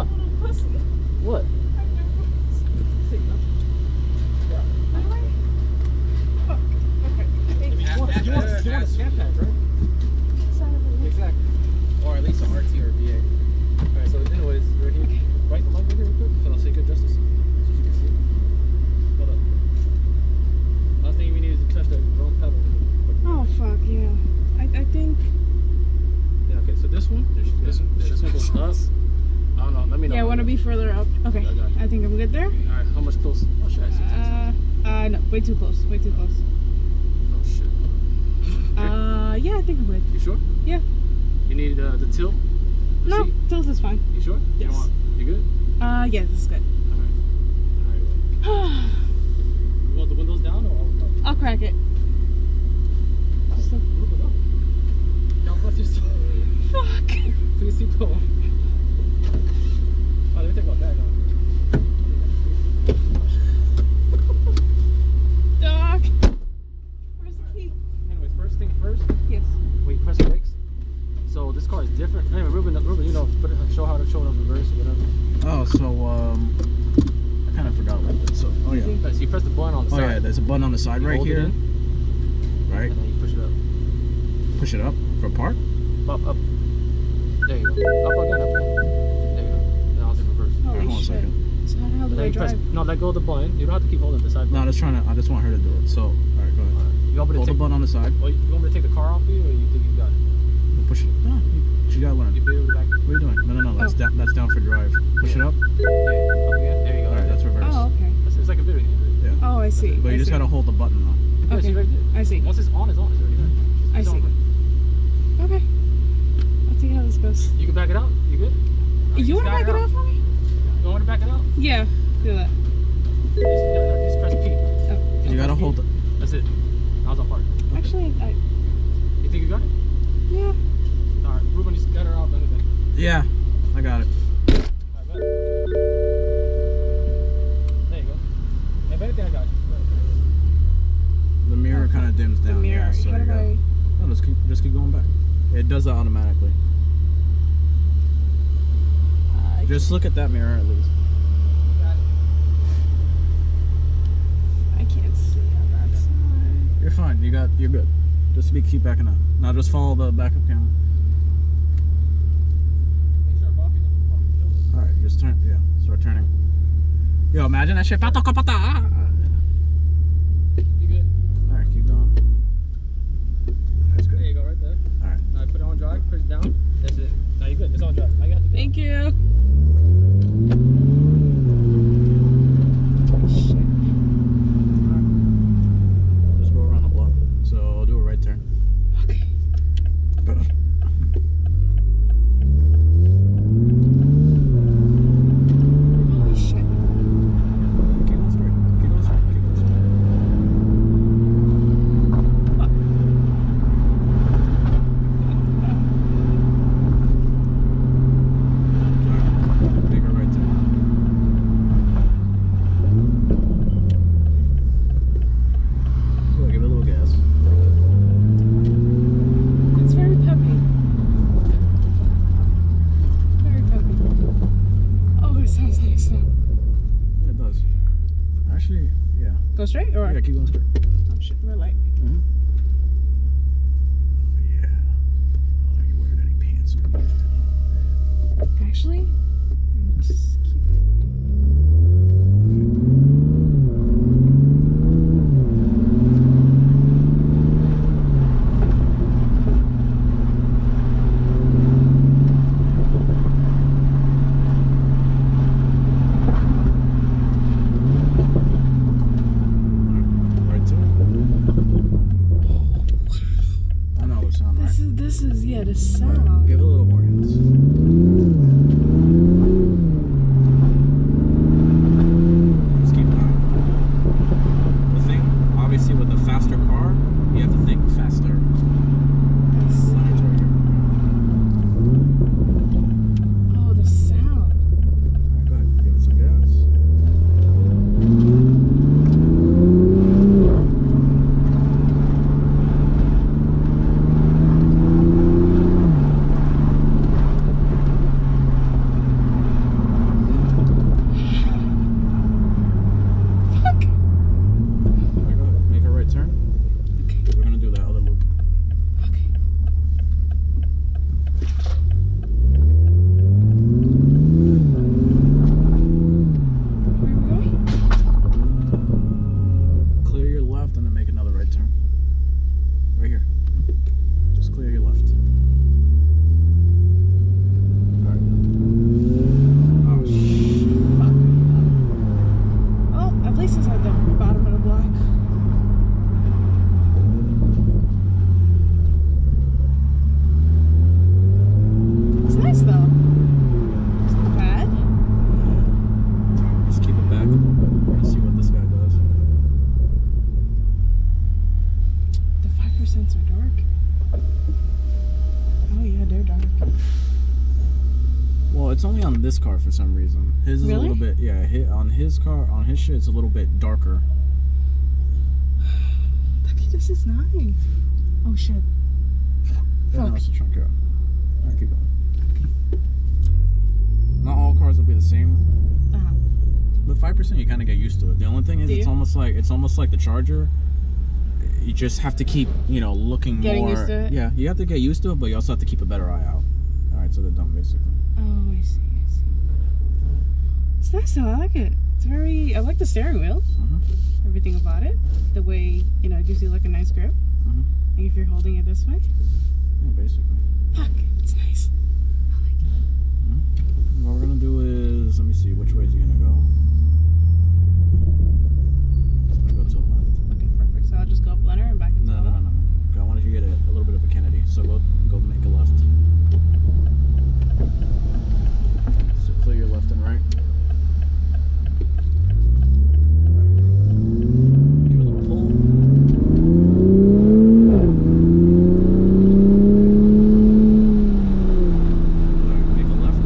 What? What? Further up. Okay, I think I'm good there. All right, how much close? Or should I say no, way too close. Way too close. Oh shit. Yeah, I think I'm good. You sure? Yeah. You need the tilt? No, seat? Tilt is fine. You sure? Yes. You good? Yeah, this is good. All right. All right. You want the windows down or? I'll crack it. Just a little bit up. God bless your soul. Fuck. Please keep going. Let me take my bag off. Doc! Where's the key? Anyways, first thing first. Yes. We press brakes. So this car is different. Anyway, Ruben, you know, show how to show it on reverse or whatever. Oh, so, I kind of forgot about that. So, oh yeah. Right, so you press the button on the side. Oh yeah, there's a button on the side right here. Right. And then you push it up. Push it up? For park? Up, up. There you go. Up again, up again. So how do I drive? No, let go of the button. You don't have to keep holding the side button. No, I just want her to do it. So, alright, go ahead. All right. You want me to hold the button on the side. Oh, you want me to take the car off you, or you think you got it? We'll push it. No, she got to learn. You put it over the back. What are you doing? No, that's down for drive. Push it up. Yeah. There you go. Alright, that's reverse. Oh, okay. It's like a video game. Yeah. Oh, I see. But you just got to hold the button on. Okay. Yeah, I see. Once it's on, it's on. It's already on. I see. Okay. I'll see how this goes. You can back it out. You good? You want to back it out for me? You want to back it out? Yeah, do that. Just press P. Oh. You gotta hold it. That's it. How's that part? Okay. Actually, you think you got it? Yeah. Alright, Ruben just got her out. Yeah, I got it. Alright, better. There you go. If anything, I got you. The mirror kind of dims down. The mirror. Yeah, so no, just keep going back. It does that automatically. Just look at that mirror at least. I can't see on that side. You're fine. You're good. Just keep backing up. Now just follow the backup camera. All right, just turn. Yeah, start turning. Yo, imagine that shit. You good? All right, keep going. That's good. There you go, right there. All right. Now put it on drive. Push it down. That's it. Now you're good. It's on drive. Now you have to go. Thank you. Go straight or? Yeah, keep going straight. I'm shooting red light. Mm-hmm. Oh, yeah. Are you wearing any pants? Actually, I'm just keep Oh yeah, they're dark. Well, it's only on this car for some reason. His is really? A little bit, yeah. On his car, on his shit, it's a little bit darker. Look, this is nice. Oh shit. Yeah, fuck. No, it's a trunk, yeah. All right, keep going. Not all cars will be the same. Uh-huh. But 5%, you kind of get used to it. The only thing is, it's almost like the Charger. You just have to keep, you know, looking getting used to it. Yeah, you have to get used to it, but you also have to keep a better eye out. All right, so they're done basically. Oh, I see. I see. It's nice though. I like it. It's very. I like the steering wheel. Mm-hmm. Everything about it. The way, you know, it gives you like a nice grip. Mm-hmm. Like if you're holding it this way. Yeah, basically. Fuck, it's nice. I like it. Mm-hmm. What we're gonna do is, let me see, which way is he gonna go? I'll just go up Leonard and back into the left. No. I wanted you to get a little bit of a Kennedy, so go make a left. So clear your left and right. Give it a little pull. Alright, make a left.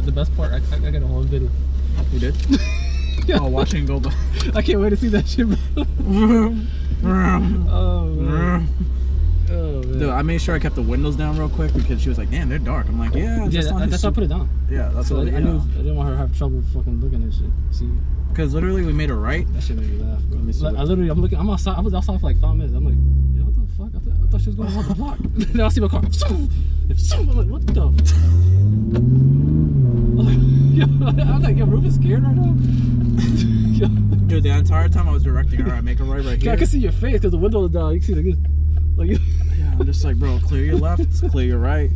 The best part, I got a whole video. You did? Yeah. Oh, watching go by. I can't wait to see that shit, bro. Oh, man. Oh, man. Dude, I made sure I kept the windows down real quick because she was like, damn, they're dark. I'm like, yeah. That's why I put it down. Yeah, that's what I did. I didn't want her to have trouble fucking looking at shit. See? because literally we made a right. That shit made me laugh, bro. I'm looking, I'm outside, I was outside for like 5 minutes. I'm like, yo, what the fuck? I thought she was going around the block. Then I see my car. I'm like, what the? I'm like, yo, Ruben's scared right now? Yo. Dude, the entire time I was directing, all right, make a right here. Yeah, I can see your face because the window is down. You can see like yeah, I'm just like, bro, clear your left, clear your right.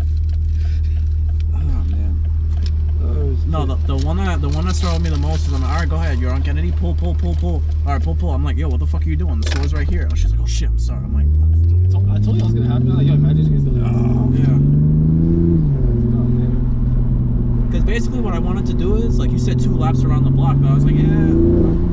No, the one that startled me the most is I'm like, all right, go ahead, you're on Kennedy, pull. All right, pull. I'm like, yo, what the fuck are you doing? The store's right here. Oh, she's like, oh shit, I'm sorry. I'm like, I told you I was gonna happen. Like, yo, imagine she's gonna. Oh yeah. Because basically what I wanted to do is like you said 2 laps around the block, but I was like, yeah.